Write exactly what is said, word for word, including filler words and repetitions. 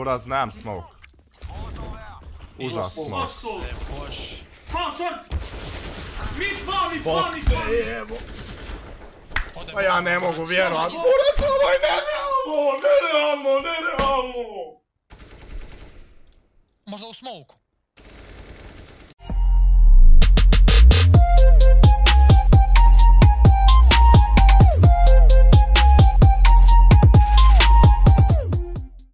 Куда знам смог. Ужасно. Pa ja ne mogu vjerovat. Ura sam ovaj nerealno, nerealno, nerealno. Možda u smoku.